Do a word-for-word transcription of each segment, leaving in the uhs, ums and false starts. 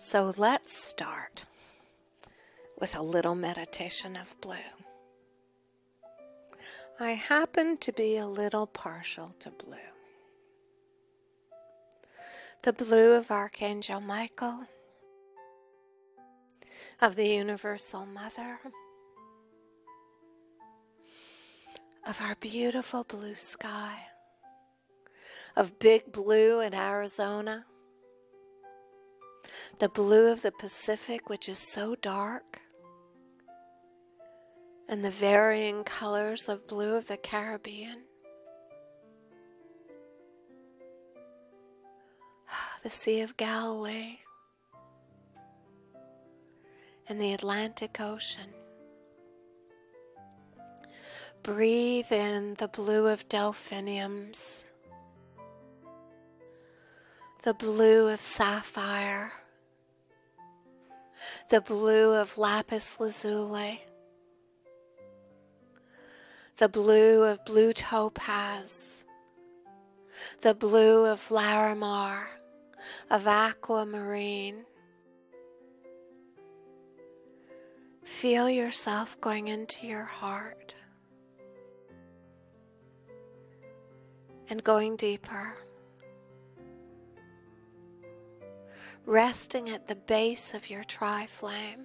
So let's start with a little meditation of blue. I happen to be a little partial to blue. The blue of Archangel Michael, of the Universal Mother, of our beautiful blue sky, of big blue in Arizona, the blue of the Pacific, which is so dark, and the varying colors of blue of the Caribbean, the Sea of Galilee, and the Atlantic Ocean. Breathe in the blue of delphiniums, the blue of sapphire, the blue of lapis lazuli, the blue of blue topaz, the blue of Larimar, of aquamarine. Feel yourself going into your heart and going deeper, resting at the base of your tri-flame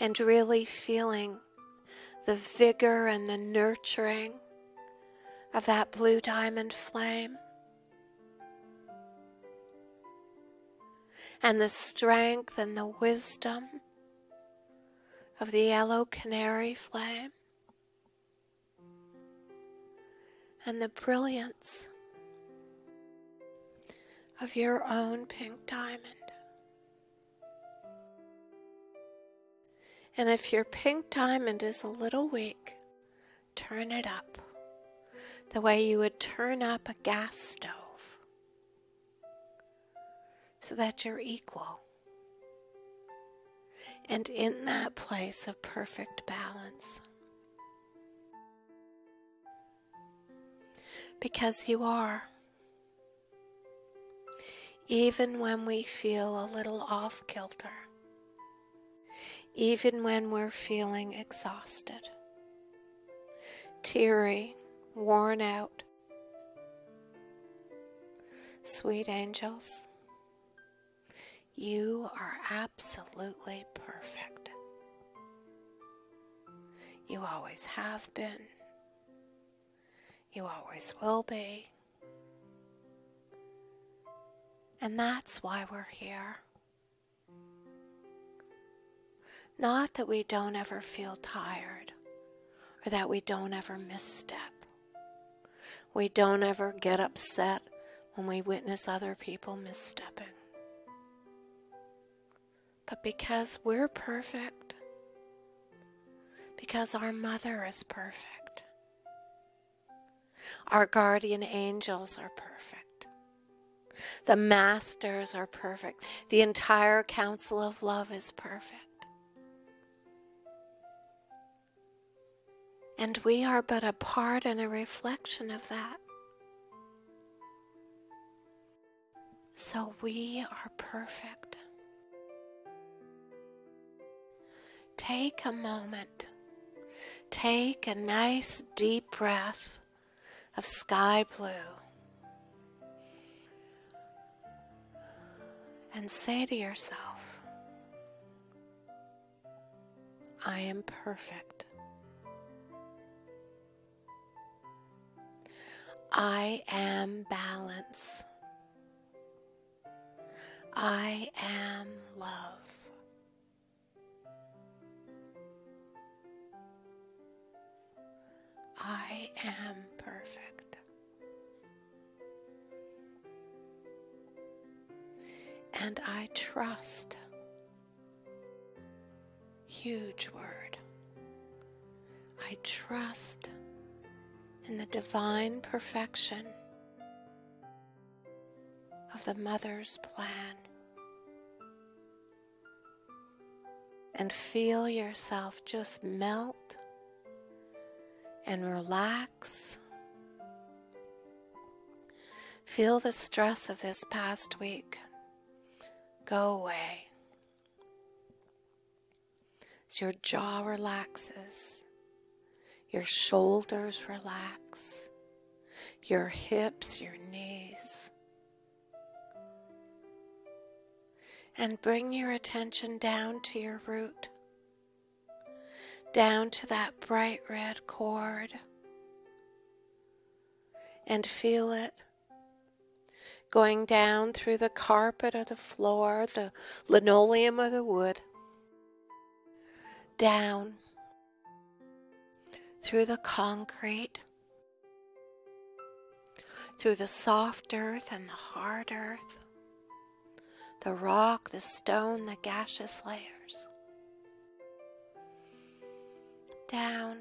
and really feeling the vigor and the nurturing of that blue diamond flame, and the strength and the wisdom of the yellow canary flame, and the brilliance of your own pink diamond. And if your pink diamond is a little weak, turn it up the way you would turn up a gas stove, so that you're equal and in that place of perfect balance, because you are. Even when we feel a little off-kilter, even when we're feeling exhausted, teary, worn out, sweet angels, you are absolutely perfect. You always have been. You always will be. And that's why we're here. Not that we don't ever feel tired, or that we don't ever misstep. We don't ever get upset when we witness other people misstepping. But because we're perfect, because our mother is perfect, our guardian angels are perfect, the masters are perfect, the entire Council of Love is perfect. And we are but a part and a reflection of that. So we are perfect. Take a moment, take a nice deep breath of sky blue and say to yourself, I am perfect. I am balance. I am love. I am perfect. And I trust. Huge word. I trust in the divine perfection of the Mother's plan. And feel yourself just melt and relax. Feel the stress of this past week go away. As your jaw relaxes, your shoulders relax, your hips, your knees. And bring your attention down to your root, down to that bright red cord, and feel it going down through the carpet or the floor, the linoleum or the wood, down through the concrete, through the soft earth and the hard earth, the rock, the stone, the gaseous layers. Down.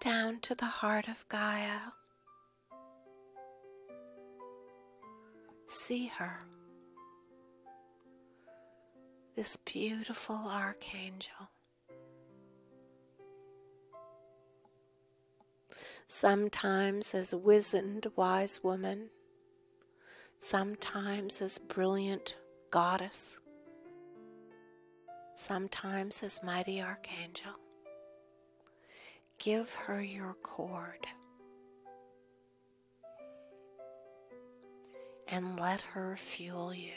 Down to the heart of Gaia. See her. This beautiful archangel. Sometimes as wizened wise woman, sometimes as brilliant goddess, sometimes as mighty archangel. Give her your cord and let her fuel you.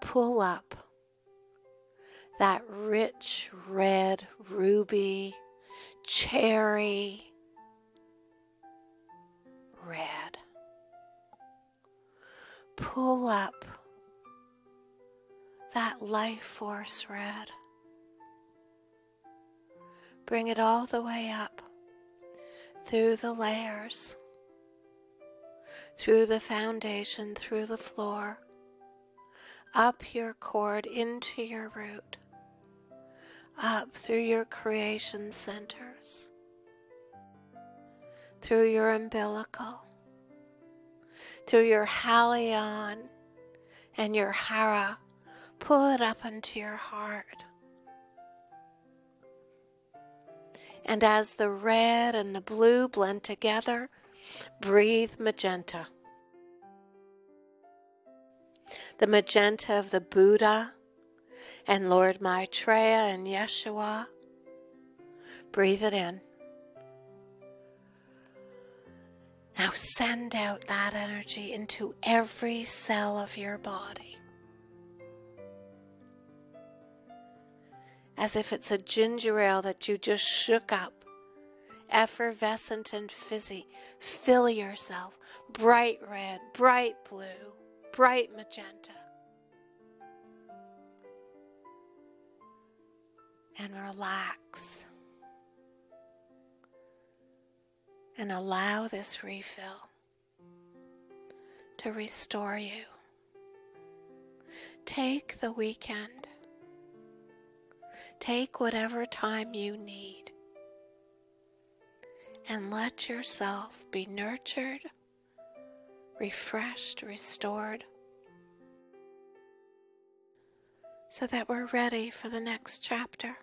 Pull up that rich red ruby cherry red. Pull up that life force red. Bring it all the way up through the layers, through the foundation, through the floor, up your cord into your root, up through your creation centers, through your umbilical, through your halion and your hara. Pull it up into your heart. And as the red and the blue blend together, breathe magenta. The magenta of the Buddha and Lord Maitreya and Yeshua. Breathe it in. Now send out that energy into every cell of your body, as if it's a ginger ale that you just shook up, effervescent and fizzy. Fill yourself, bright red, bright blue, bright magenta. And relax. And allow this refill to restore you. Take the weekend. Take whatever time you need. And let yourself be nurtured, refreshed, restored, so that we're ready for the next chapter.